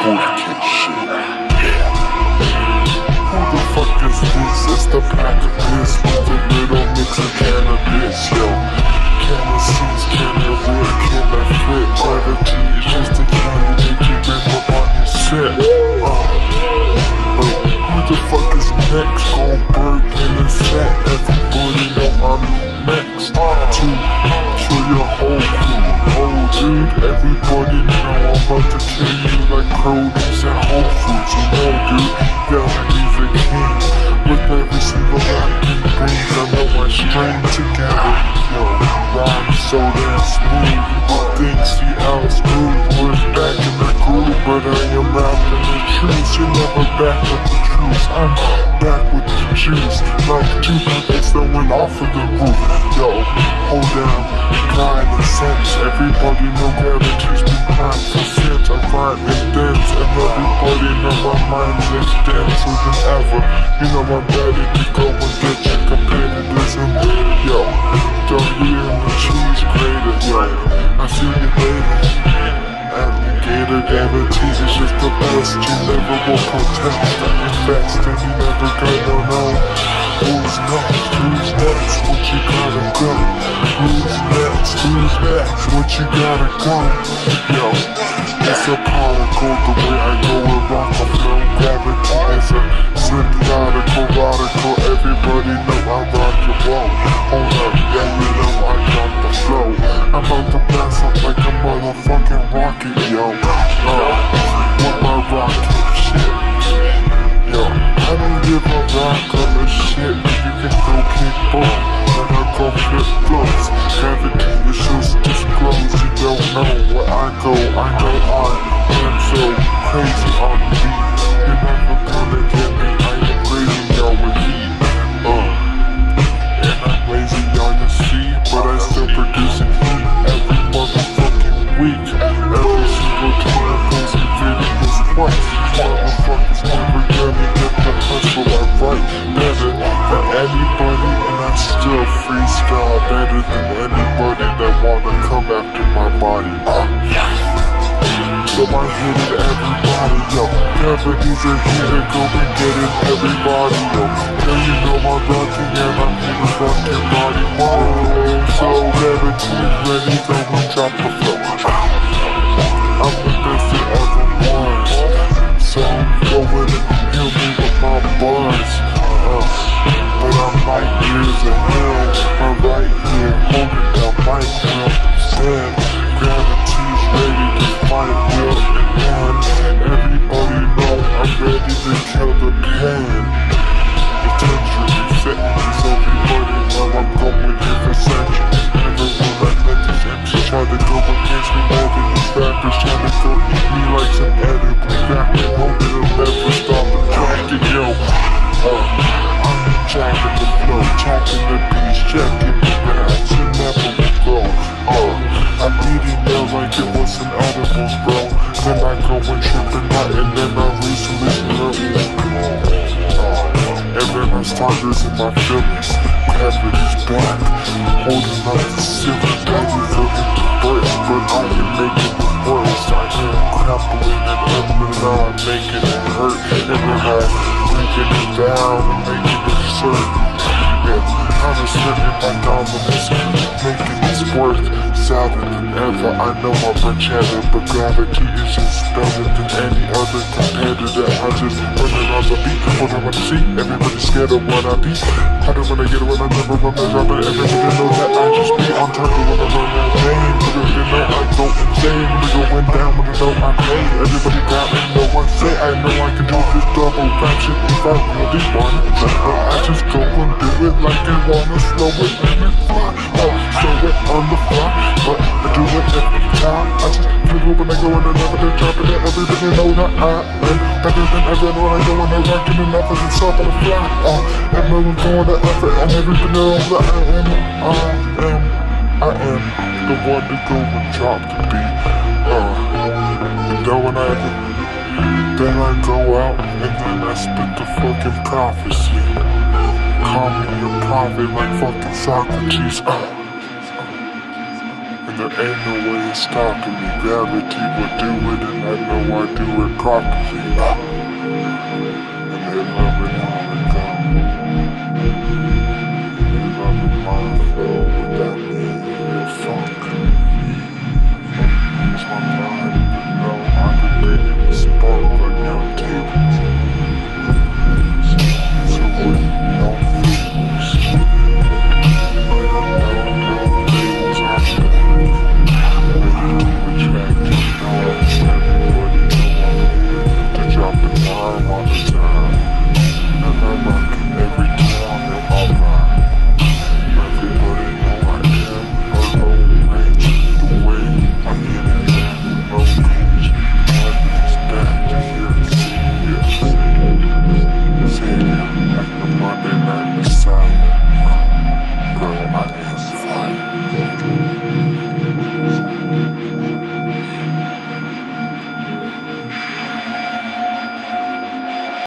Who the fuck is this? It's the pack of this with a little mix of cannabis, yo. Can I see, can I rip, can I flip? Quite a G, just a candy, make you rip up on your set. Who the fuck is next? Goldberg in a set. Everybody know I'm next. Show your whole crew. Oh dude, everybody know I'm about to kill you like produce and Whole Foods. You know dude, yeah, I leave a king with every single acting brings. I know I string together, yo, rhyme soda and smooth. You think see how it's smooth, we're back in the groove. But I am rapping the truth, you're never back with the truth. I'm back with the juice, like two bullets that went off of the roof. Yo, hold down, kinda sense, everybody know gravity's been kind for sense. I rhyme and dance, and everybody know my mind's less denser than ever. You know I'm ready to go and get your competitivism. Yo, don't hear the cheese grater, yo, I see you later. Alligator guarantees is just the best, you never will protest. I'm your best and you never gonna know. Who's next? Who's next? What you gotta go? Who's next? Who's next? What you gotta go? Yo, it's a particle, the way I go around the flow. Gravity is a synthetical radical. Everybody know I rock your world. Hold up, yeah, you know I got the flow. I'm about to pass up like a motherfucking rocket, yo. With my rocket shit, yo. I don't give a rock on this shit. You can go kick ball, and I go flip flops. Gravity is just disclosed. You don't know where I go. I know I am so crazy on the beat. You're never gonna get me. I am crazy, y'all with heat. And I'm lazy, y'all you see, but I still producing heat every motherfucking week. Every single time I post a video is twice. Motherfuckers never gonna get the hustle. I write better than anybody, and I still freestyle better than anybody that wanna come after my body. So I hit it everybody, yo. Gravity's a hitter, go be getting everybody, yo. Now you know I'm rocking and I'm in a fucking body mode. So gravity's ready, so we drop the flow. I'm the best it ever was. So go in and heal me with my bars. But I'm like years ahead. I'm right here, holding down my ground. Gravity's ready to fight will and man. Everybody know I'm ready to kill the pain. Potentially sentence everybody while I'm going here for centuries. Never will I let these MCs try to go against me. More than these rappers try to go eat me like some edible rapper. Hope it'll never stop the tracking, yo. I'm the jack of the flow, tapping the beats, checking the raps, and never will go. I'm eating now like it was an edibles, bro. Then I go and tripping out and then I recently blow. And then I start losing my feelings. Gravity's back, holding up the ceiling. Daddy looking to burst, but I can make it worse. I am crumbling and humbling, now I'm making it hurt. And then I'm breaking it down and making it certain. I'm just living my dominance, making this worth sadder than ever. I know I'm a chatter, but gravity is just better than any other competitor. I just run it on the beat, what I wanna see, everybody's scared of what I be. I don't wanna get it when I never run my job, but everybody know that I just be on target when I run that game. Everybody know I go insane, we go in down when I know I play. Everybody got me, know I say, I know I can do this double rap shit if I really want it. I just go and do it like I wanna slow it and it fly. I'll slow it on the fly, but I do it every time. I just feel it when I go and I never did drop it. Everybody know that I am better than ever when I go and I rock it and I fucking stop on the fly. Everyone going to effort and everything knows that I am the one to go and drop the beat. And then when I go out and then I spit the fucking prophecy. Call me a prophet like fucking Socrates. And there ain't no way it's stopping me. Gravity will do it, and I know I do it properly. And they love it.